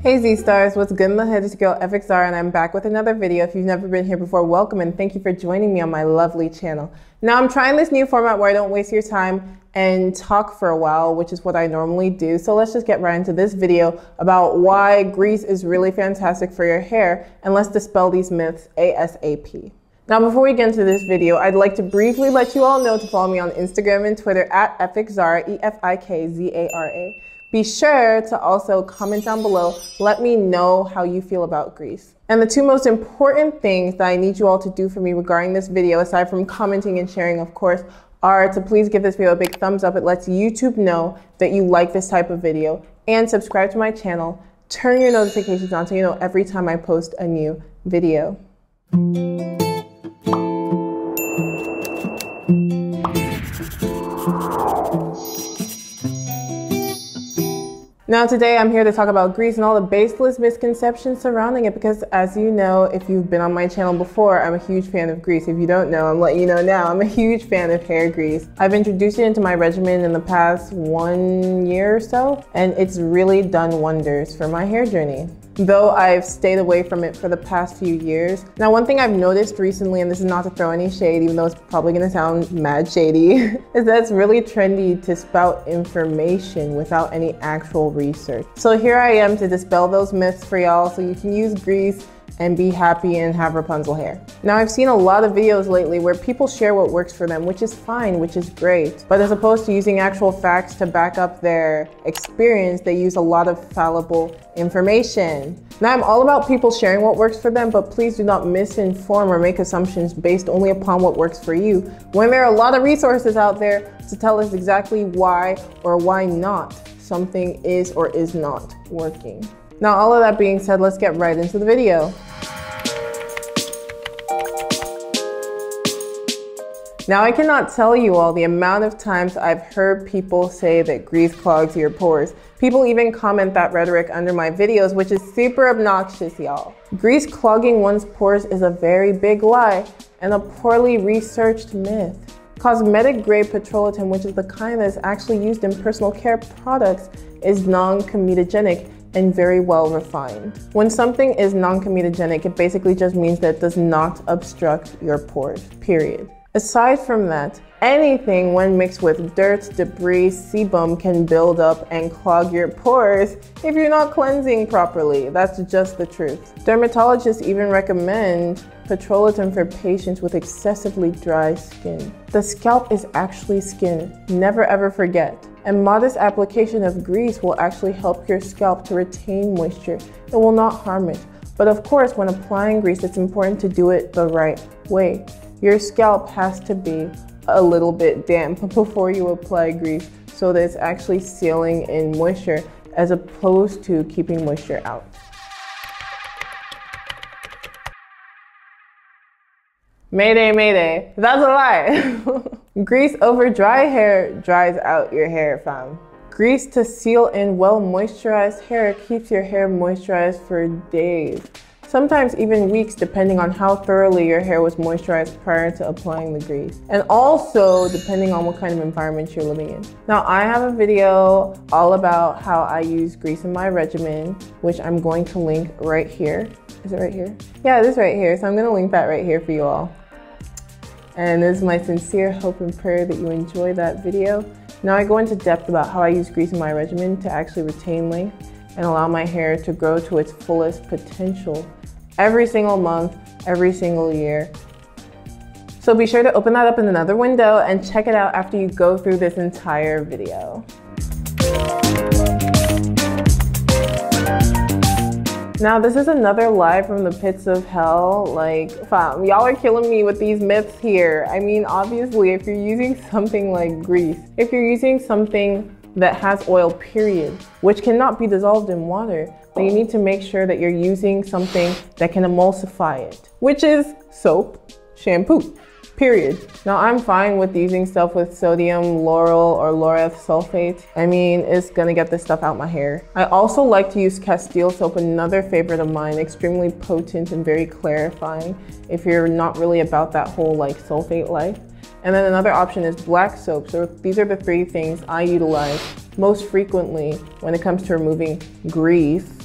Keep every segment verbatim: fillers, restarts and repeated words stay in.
Hey Z-Stars, what's good in the hood? It's your girl EfikZara and I'm back with another video. If you've never been here before, welcome and thank you for joining me on my lovely channel. Now I'm trying this new format where I don't waste your time and talk for a while, which is what I normally do. So let's just get right into this video about why grease is really fantastic for your hair, and let's dispel these myths ASAP. Now before we get into this video, I'd like to briefly let you all know to follow me on Instagram and Twitter at EfikZara, E F I K Z A R A. Be sure to also comment down below, let me know how you feel about grease. And the two most important things that I need you all to do for me regarding this video, aside from commenting and sharing of course, are to please give this video a big thumbs up. It lets YouTube know that you like this type of video, and subscribe to my channel. Turn your notifications on so you know every time I post a new video. Now today I'm here to talk about grease and all the baseless misconceptions surrounding it, because as you know, if you've been on my channel before, I'm a huge fan of grease. If you don't know, I'm letting you know now, I'm a huge fan of hair grease. I've introduced it into my regimen in the past one year or so, and it's really done wonders for my hair journey, though I've stayed away from it for the past few years. Now one thing I've noticed recently, and this is not to throw any shade, even though it's probably gonna sound mad shady, is that it's really trendy to spout information without any actual research. So here I am to dispel those myths for y'all so you can use grease and be happy and have Rapunzel hair. Now I've seen a lot of videos lately where people share what works for them, which is fine, which is great. But as opposed to using actual facts to back up their experience, they use a lot of fallible information. Now I'm all about people sharing what works for them, but please do not misinform or make assumptions based only upon what works for you, when there are a lot of resources out there to tell us exactly why or why not something is or is not working. Now, all of that being said, let's get right into the video. Now, I cannot tell you all the amount of times I've heard people say that grease clogs your pores. People even comment that rhetoric under my videos, which is super obnoxious, y'all. Grease clogging one's pores is a very big lie and a poorly researched myth. Cosmetic-grade petrolatum, which is the kind that is actually used in personal care products, is non-comedogenic and very well refined. When something is non-comedogenic, it basically just means that it does not obstruct your pores, period. Aside from that, anything when mixed with dirt, debris, sebum can build up and clog your pores if you're not cleansing properly. That's just the truth. Dermatologists even recommend petrolatum for patients with excessively dry skin. The scalp is actually skin, never ever forget. And modest application of grease will actually help your scalp to retain moisture. It will not harm it. But of course, when applying grease, it's important to do it the right way. Your scalp has to be a little bit damp before you apply grease so that it's actually sealing in moisture as opposed to keeping moisture out. Mayday, mayday, that's a lie. Grease over dry hair dries out your hair, fam. Grease to seal in well-moisturized hair keeps your hair moisturized for days, sometimes even weeks, depending on how thoroughly your hair was moisturized prior to applying the grease, and also depending on what kind of environment you're living in. Now, I have a video all about how I use grease in my regimen, which I'm going to link right here. Is it right here? Yeah, it is right here, so I'm gonna link that right here for you all. And this is my sincere hope and prayer that you enjoy that video. Now I go into depth about how I use grease in my regimen to actually retain length and allow my hair to grow to its fullest potential every single month, every single year. So be sure to open that up in another window and check it out after you go through this entire video. Now this is another lie from the pits of hell. Like, fam, y'all are killing me with these myths here. I mean, obviously, if you're using something like grease, if you're using something that has oil, period, which cannot be dissolved in water, then you need to make sure that you're using something that can emulsify it, which is soap, shampoo, period. Now I'm fine with using stuff with sodium lauryl or laureth sulfate. I mean, it's gonna get this stuff out my hair. I also like to use Castile soap, another favorite of mine, extremely potent and very clarifying if you're not really about that whole like sulfate life. And then another option is black soap. So these are the three things I utilize most frequently when it comes to removing grease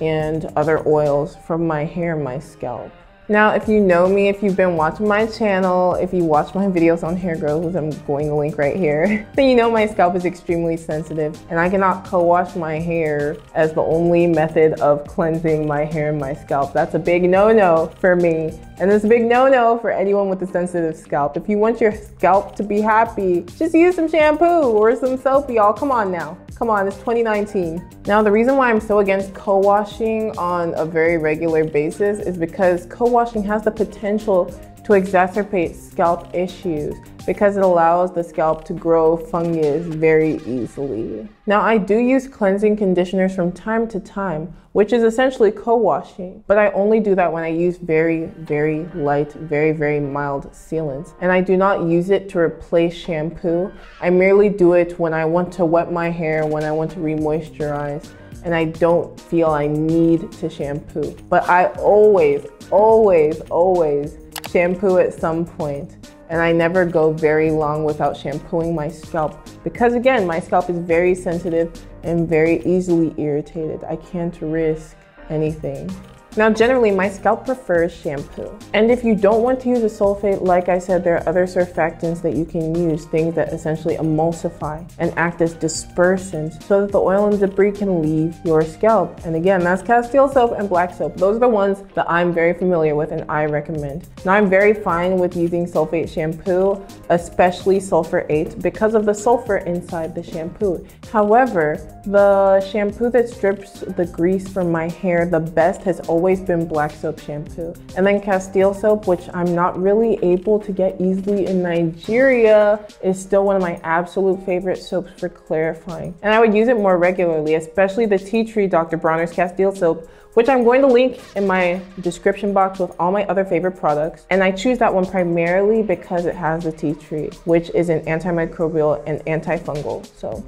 and other oils from my hair and my scalp. Now, if you know me, if you've been watching my channel, if you watch my videos on hair growth, which I'm going to link right here, then you know my scalp is extremely sensitive and I cannot co-wash my hair as the only method of cleansing my hair and my scalp. That's a big no-no for me. And it's a big no-no for anyone with a sensitive scalp. If you want your scalp to be happy, just use some shampoo or some soap, y'all. Come on now. Come on, it's twenty nineteen. Now, the reason why I'm so against co-washing on a very regular basis is because co-washing has the potential to exacerbate scalp issues because it allows the scalp to grow fungus very easily. Now, I do use cleansing conditioners from time to time, which is essentially co-washing, but I only do that when I use very, very light, very, very mild sealants. And I do not use it to replace shampoo. I merely do it when I want to wet my hair, when I want to re-moisturize, and I don't feel I need to shampoo. But I always, always, always shampoo at some point. And I never go very long without shampooing my scalp because, again, my scalp is very sensitive and very easily irritated. I can't risk anything. Now, generally, my scalp prefers shampoo. And if you don't want to use a sulfate, like I said, there are other surfactants that you can use, things that essentially emulsify and act as dispersants so that the oil and debris can leave your scalp. And again, that's Castile soap and black soap. Those are the ones that I'm very familiar with and I recommend. Now, I'm very fine with using sulfate shampoo, especially Sulfur eight, because of the sulfur inside the shampoo. However, the shampoo that strips the grease from my hair the best has always always been black soap shampoo. And then Castile soap, which I'm not really able to get easily in Nigeria, is still one of my absolute favorite soaps for clarifying. And I would use it more regularly, especially the tea tree Doctor Bronner's Castile soap, which I'm going to link in my description box with all my other favorite products. And I choose that one primarily because it has the tea tree, which is an antimicrobial and antifungal soap.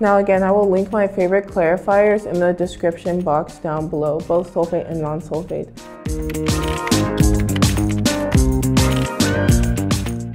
Now again, I will link my favorite clarifiers in the description box down below, both sulfate and non-sulfate.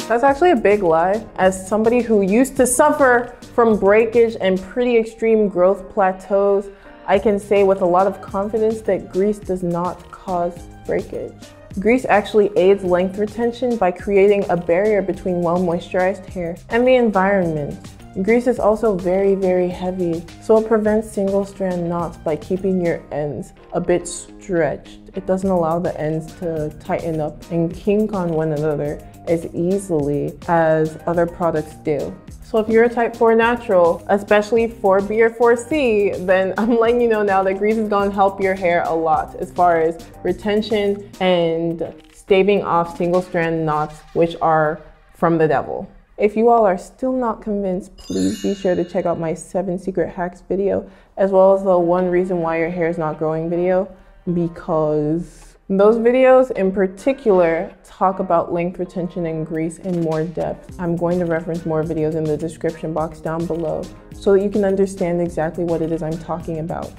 That's actually a big lie. As somebody who used to suffer from breakage and pretty extreme growth plateaus, I can say with a lot of confidence that grease does not cause breakage. Grease actually aids length retention by creating a barrier between well-moisturized hair and the environment. Grease is also very, very heavy, so it prevents single-strand knots by keeping your ends a bit stretched. It doesn't allow the ends to tighten up and kink on one another as easily as other products do. So if you're a type four natural, especially four B or four C, then I'm letting you know now that grease is going to help your hair a lot as far as retention and staving off single-strand knots, which are from the devil. If you all are still not convinced, please be sure to check out my seven secret hacks video, as well as the one reason why your hair is not growing video, because those videos in particular talk about length retention and grease in more depth. I'm going to reference more videos in the description box down below so that you can understand exactly what it is I'm talking about.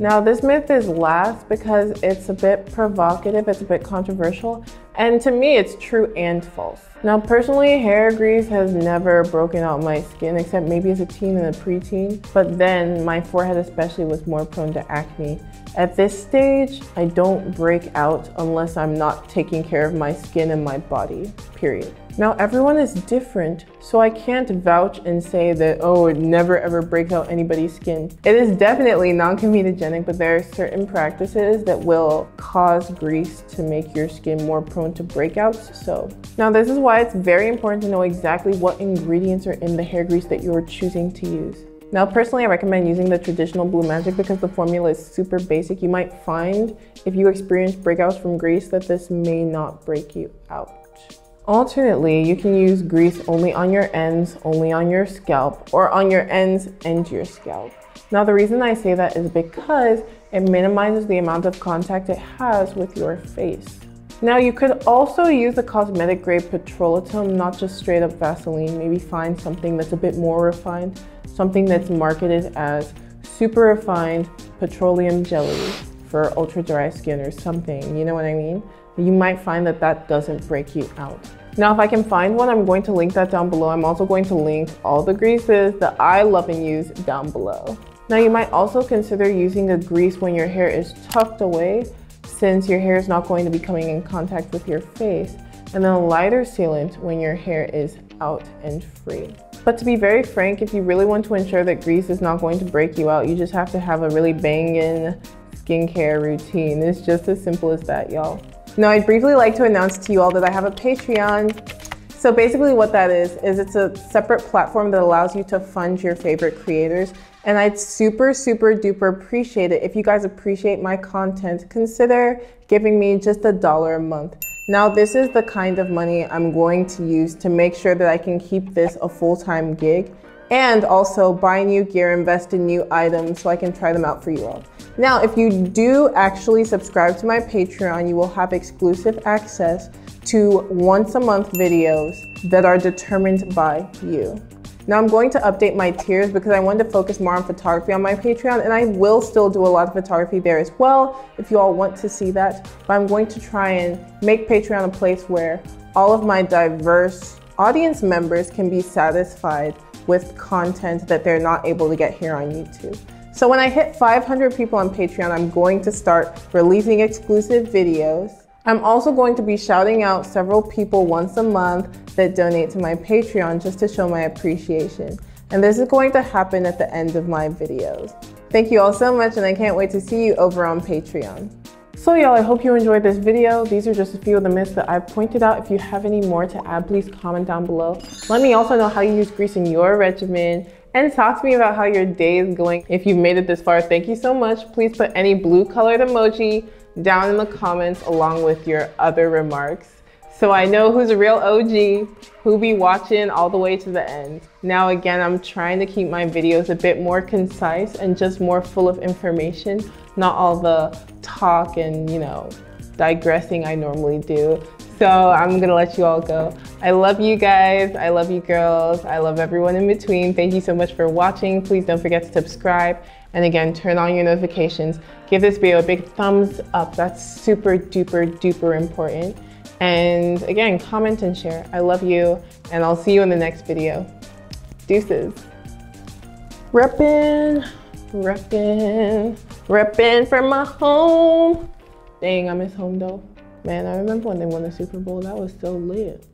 Now, this myth is last because it's a bit provocative, it's a bit controversial, and to me it's true and false. Now, personally, hair grease has never broken out my skin, except maybe as a teen and a preteen, but then my forehead especially was more prone to acne. At this stage, I don't break out unless I'm not taking care of my skin and my body, period. Now, everyone is different, so I can't vouch and say that, oh, it never ever breaks out anybody's skin. It is definitely non-comedogenic, but there are certain practices that will cause grease to make your skin more prone to breakouts. So now this is why it's very important to know exactly what ingredients are in the hair grease that you're choosing to use. Now, personally, I recommend using the traditional Blue Magic because the formula is super basic. You might find if you experience breakouts from grease that this may not break you out. Alternately, you can use grease only on your ends, only on your scalp, or on your ends and your scalp. Now, the reason I say that is because it minimizes the amount of contact it has with your face. Now, you could also use a cosmetic grade petrolatum, not just straight up Vaseline. Maybe find something that's a bit more refined, something that's marketed as super refined petroleum jelly for ultra dry skin or something, you know what I mean? you might find that that doesn't break you out. Now, if I can find one, I'm going to link that down below. I'm also going to link all the greases that I love and use down below. Now, you might also consider using a grease when your hair is tucked away, since your hair is not going to be coming in contact with your face, and then a lighter sealant when your hair is out and free. But to be very frank, if you really want to ensure that grease is not going to break you out, you just have to have a really banging skincare routine. It's just as simple as that, y'all. Now, I'd briefly like to announce to you all that I have a Patreon. So basically what that is, is it's a separate platform that allows you to fund your favorite creators. And I'd super, super duper appreciate it if you guys appreciate my content. Consider giving me just a dollar a month. Now, this is the kind of money I'm going to use to make sure that I can keep this a full-time gig, and also buy new gear, invest in new items so I can try them out for you all. Now, if you do actually subscribe to my Patreon, you will have exclusive access to once a month videos that are determined by you. Now, I'm going to update my tiers because I wanted to focus more on photography on my Patreon, and I will still do a lot of photography there as well if you all want to see that, but I'm going to try and make Patreon a place where all of my diverse audience members can be satisfied with content that they're not able to get here on YouTube. So when I hit five hundred people on Patreon, I'm going to start releasing exclusive videos. I'm also going to be shouting out several people once a month that donate to my Patreon just to show my appreciation. And this is going to happen at the end of my videos. Thank you all so much, and I can't wait to see you over on Patreon. So y'all, I hope you enjoyed this video. These are just a few of the myths that I've pointed out. If you have any more to add, please comment down below. Let me also know how you use grease in your regimen, and talk to me about how your day is going. If you've made it this far, thank you so much. Please put any blue colored emoji down in the comments along with your other remarks, so I know who's a real O G, who be watching all the way to the end. Now again, I'm trying to keep my videos a bit more concise and just more full of information, not all the talk and, you know, digressing I normally do. So I'm gonna let you all go. I love you guys, I love you girls, I love everyone in between. Thank you so much for watching. Please don't forget to subscribe. And again, turn on your notifications. Give this video a big thumbs up. That's super duper duper important. And again, comment and share. I love you, and I'll see you in the next video. Deuces. Reppin', reppin', reppin' for my home. Dang, I miss home though. Man, I remember when they won the Super Bowl, that was so lit.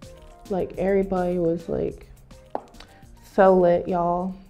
Like, everybody was like, so lit, y'all.